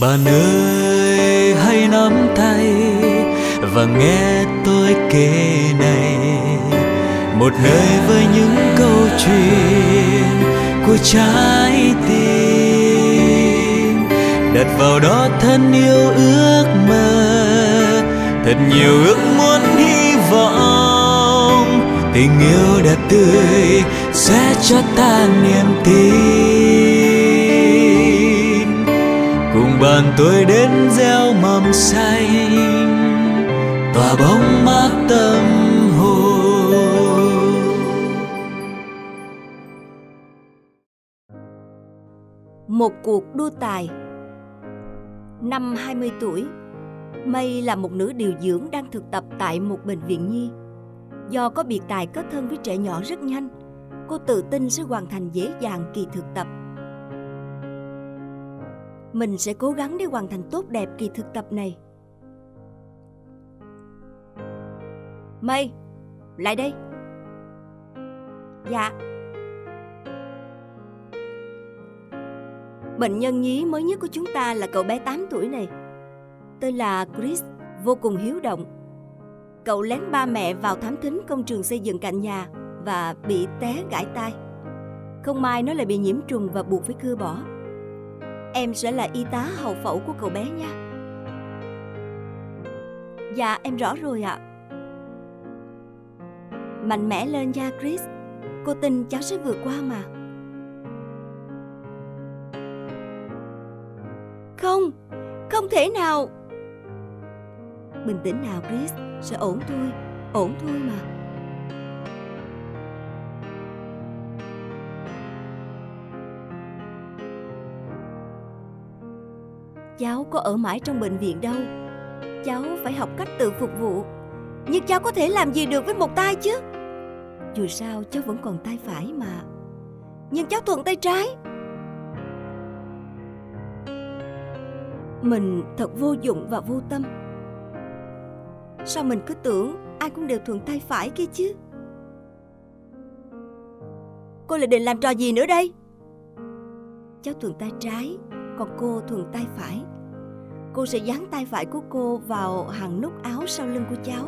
Bạn ơi hãy nắm tay và nghe tôi kể này, một nơi với những câu chuyện của trái tim, đặt vào đó thân yêu ước mơ, thật nhiều ước muốn hy vọng, tình yêu đẹp tươi sẽ cho ta niềm tin. Cùng bạn tôi đến gieo mầm xanh tỏa bóng mát tâm hồn. Một cuộc đua tài. Năm 20 tuổi, May là một nữ điều dưỡng đang thực tập tại một bệnh viện nhi. Do có biệt tài kết thân với trẻ nhỏ rất nhanh, cô tự tin sẽ hoàn thành dễ dàng kỳ thực tập. Mình sẽ cố gắng để hoàn thành tốt đẹp kỳ thực tập này. May, lại đây. Dạ. Bệnh nhân nhí mới nhất của chúng ta là cậu bé 8 tuổi này. Tên là Chris, vô cùng hiếu động. Cậu lén ba mẹ vào thám thính công trường xây dựng cạnh nhà và bị té gãi tai. Không may nó lại bị nhiễm trùng và buộc phải cưa bỏ. Em sẽ là y tá hậu phẫu của cậu bé nha. Dạ em rõ rồi ạ. Mạnh mẽ lên nha Chris, cô tin cháu sẽ vượt qua mà. Không, không thể nào. Bình tĩnh nào Chris, sẽ ổn thôi mà. Cháu có ở mãi trong bệnh viện đâu, cháu phải học cách tự phục vụ. Nhưng cháu có thể làm gì được với một tay chứ? Dù sao cháu vẫn còn tay phải mà. Nhưng cháu thuận tay trái. Mình thật vô dụng và vô tâm. Sao mình cứ tưởng ai cũng đều thuận tay phải kia chứ? Cô lại định làm trò gì nữa đây? Cháu thuận tay trái, còn cô thuận tay phải. Cô sẽ dán tay phải của cô vào hàng nút áo sau lưng của cháu.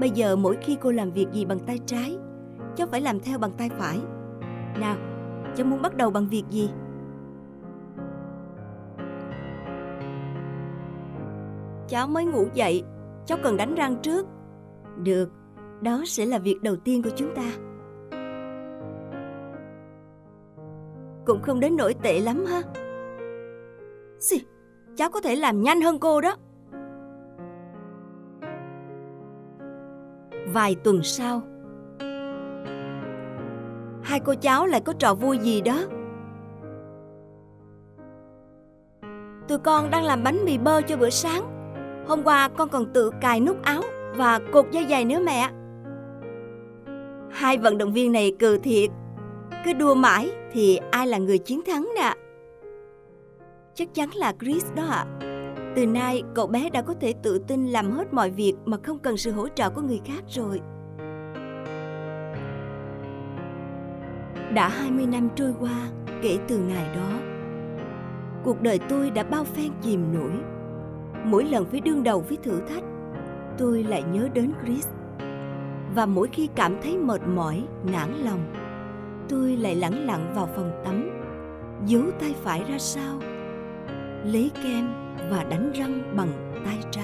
Bây giờ mỗi khi cô làm việc gì bằng tay trái, cháu phải làm theo bằng tay phải. Nào, cháu muốn bắt đầu bằng việc gì? Cháu mới ngủ dậy, cháu cần đánh răng trước. Được, đó sẽ là việc đầu tiên của chúng ta. Cũng không đến nỗi tệ lắm ha. Xì, cháu có thể làm nhanh hơn cô đó. Vài tuần sau, hai cô cháu lại có trò vui gì đó. Tụi con đang làm bánh mì bơ cho bữa sáng. Hôm qua con còn tự cài nút áo và cột dây giày nữa mẹ. Hai vận động viên này cừ thiệt. Cứ đua mãi thì ai là người chiến thắng nè. Chắc chắn là Chris đó ạ. Từ nay cậu bé đã có thể tự tin làm hết mọi việc mà không cần sự hỗ trợ của người khác rồi. Đã 20 năm trôi qua kể từ ngày đó. Cuộc đời tôi đã bao phen chìm nổi. Mỗi lần phải đương đầu với thử thách, tôi lại nhớ đến Chris. Và mỗi khi cảm thấy mệt mỏi, nản lòng, tôi lại lẳng lặng vào phòng tắm, giấu tay phải ra sau, lấy kem và đánh răng bằng tay trái.